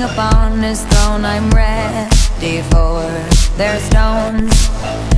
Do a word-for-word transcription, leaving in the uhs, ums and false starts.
upon his throne. I'm ready for their stones.